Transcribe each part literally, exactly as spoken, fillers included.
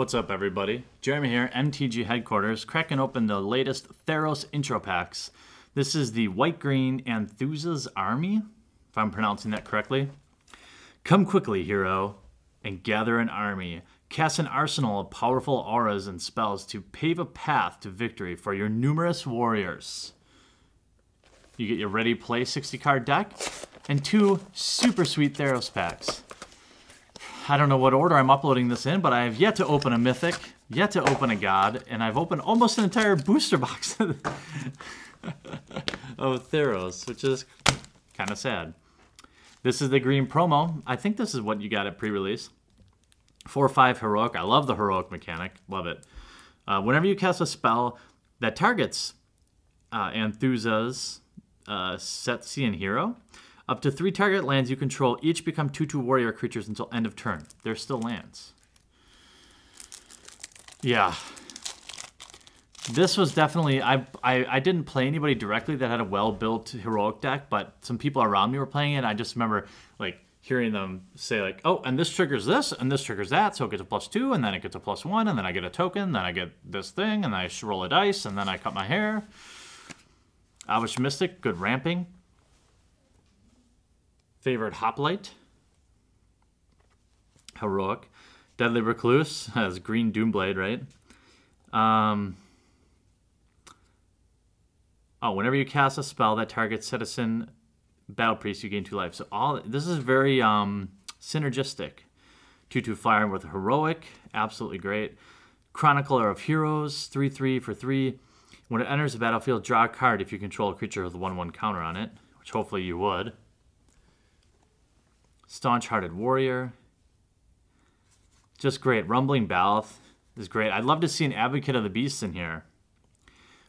What's up, everybody? Jeremy here, M T G Headquarters, cracking open the latest Theros intro packs. This is the white-green Anthousa's Army, if I'm pronouncing that correctly. Come quickly, hero, and gather an army. Cast an arsenal of powerful auras and spells to pave a path to victory for your numerous warriors. You get your ready play sixty card deck and two super sweet Theros packs. I don't know what order I'm uploading this in, but I have yet to open a mythic, yet to open a god, and I've opened almost an entire booster box of Theros, which is kind of sad. This is the green promo. I think this is what you got at pre-release. four five heroic. I love the heroic mechanic. Love it. Uh, whenever you cast a spell that targets uh, Anthousa's uh, Setian hero, up to three target lands you control each become two two warrior creatures until end of turn. They're still lands. Yeah. This was definitely... I, I, I didn't play anybody directly that had a well-built heroic deck, but some people around me were playing it. I just remember like hearing them say, like, oh, and this triggers this, and this triggers that, so it gets a plus two, and then it gets a plus one, and then I get a token, then I get this thing, and I roll a dice, and then I cut my hair. Avish Mystic, good ramping. Favorite Hoplite, heroic. Deadly Recluse has green Doom Blade, right? Um, oh, whenever you cast a spell that targets Citizen Battle Priest, you gain two life. So all this is very um, synergistic. two two firing with heroic, absolutely great. Chronicler of Heroes, three three for three. When it enters the battlefield, draw a card if you control a creature with a one one counter on it, which hopefully you would. Staunch Hearted Warrior. Just great. Rumbling Baloth is great. I'd love to see an Advocate of the Beast in here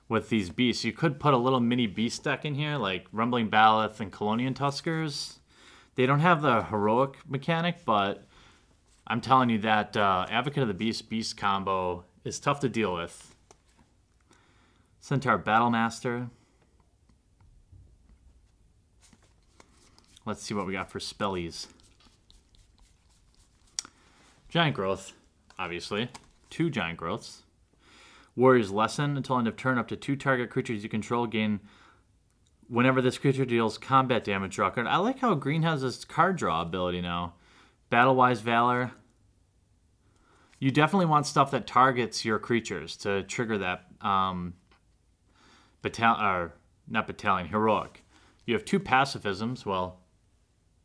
with these beasts. You could put a little mini beast deck in here, like Rumbling Baloth and Colonial Tuskers. They don't have the heroic mechanic, but I'm telling you that uh, Advocate of the Beast beast combo is tough to deal with. Centaur Battlemaster. Let's see what we got for spellies. Giant Growth, obviously. Two Giant Growths. Warrior's Lesson. Until end of turn, up to two target creatures you control gain whenever this creature deals combat damage, draw a card. I like how green has this card draw ability now. Battle wise valor. You definitely want stuff that targets your creatures to trigger that um, battalion, or not battalion, heroic. You have two Pacifisms. Well,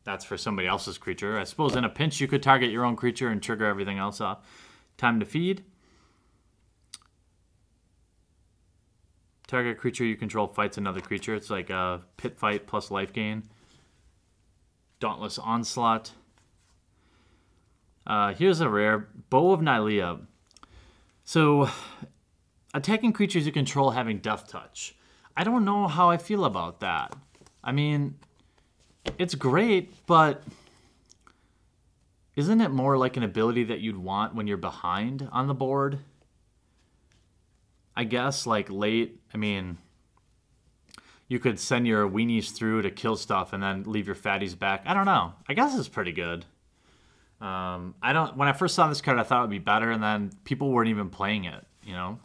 that's for somebody else's creature. I suppose in a pinch you could target your own creature and trigger everything else off. Time to feed. Target creature you control fights another creature. It's like a pit fight plus life gain. Dauntless Onslaught. Uh, here's a rare. Bow of Nylea. So, attacking creatures you control having death touch. I don't know how I feel about that. I mean... it's great, but isn't it more like an ability that you'd want when you're behind on the board? I guess, like, late, I mean, you could send your weenies through to kill stuff and then leave your fatties back. I don't know. I guess it's pretty good. Um, I don't. When I first saw this card, I thought it would be better, and then people weren't even playing it, you know?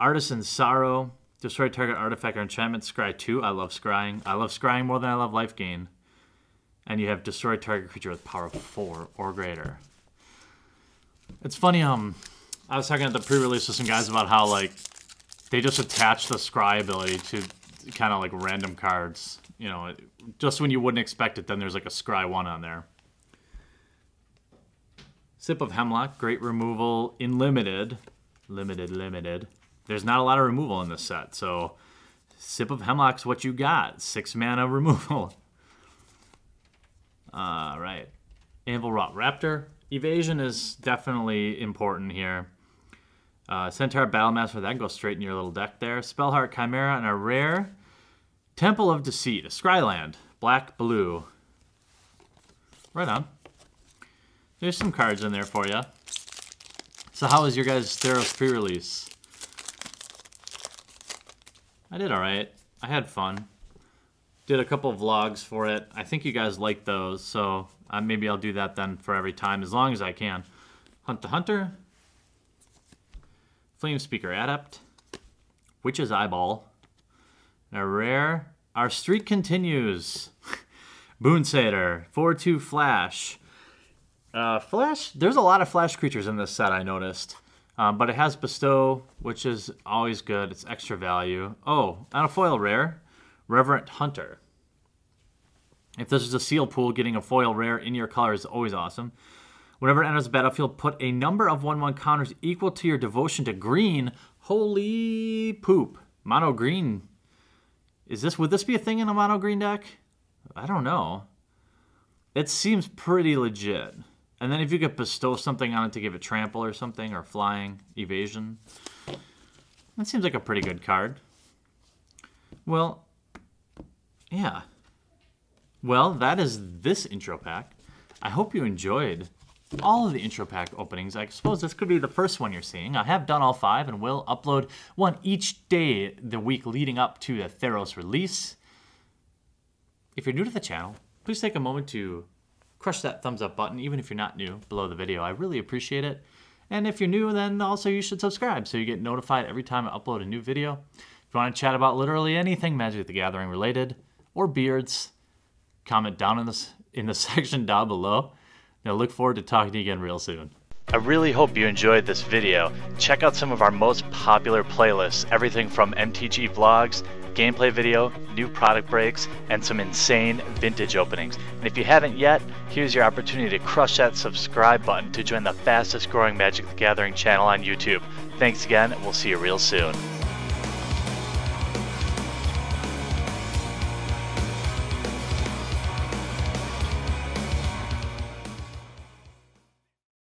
Artisan's Sorrow. Destroy target artifact or enchantment. Scry two. I love scrying. I love scrying more than I love life gain. And you have destroy target creature with power four or greater. It's funny. Um, I was talking at the pre-release with some guys about how like they just attach the scry ability to kind of like random cards. You know, just when you wouldn't expect it, then there's like a scry one on there. Sip of Hemlock. Great removal in limited. Limited. Limited. There's not a lot of removal in this set, so Sip of Hemlock's what you got. Six mana removal. All right. Anvil Rot. Raptor. Evasion is definitely important here. Uh, Centaur Battlemaster, that goes straight in your little deck there. Spellheart Chimera and a rare Temple of Deceit. A Scryland. Black, blue. Right on. There's some cards in there for you. So how was your guys' Theros pre-release? I did all right. I had fun. Did a couple of vlogs for it. I think you guys like those, so uh, maybe I'll do that then for every time, as long as I can. Hunt the Hunter, Flame Speaker Adept, Witch's Eyeball, and a rare. Our streak continues. Boonsader, four two Flash. Uh, flash, there's a lot of Flash creatures in this set, I noticed. Um, but it has Bestow, which is always good. It's extra value. Oh, on a foil rare, Reverent Hunter. If this is a seal pool, getting a foil rare in your color is always awesome. Whenever it enters the battlefield, put a number of one one counters equal to your devotion to green. Holy poop. Mono green. Is this, would this be a thing in a mono green deck? I don't know. It seems pretty legit. And then if you could bestow something on it to give it trample or something, or flying, evasion. That seems like a pretty good card. Well, yeah. Well, that is this intro pack. I hope you enjoyed all of the intro pack openings. I suppose this could be the first one you're seeing. I have done all five and will upload one each day the week leading up to the Theros release. If you're new to the channel, please take a moment to crush that thumbs up button, even if you're not new, below the video. I really appreciate it. And if you're new, then also you should subscribe so you get notified every time I upload a new video. If you want to chat about literally anything Magic the Gathering related or beards, comment down in, this, in the section down below. And I look forward to talking to you again real soon. I really hope you enjoyed this video. Check out some of our most popular playlists, everything from M T G vlogs, gameplay video, new product breaks, and some insane vintage openings. And if you haven't yet, here's your opportunity to crush that subscribe button to join the fastest growing Magic the Gathering channel on YouTube. Thanks again, and we'll see you real soon.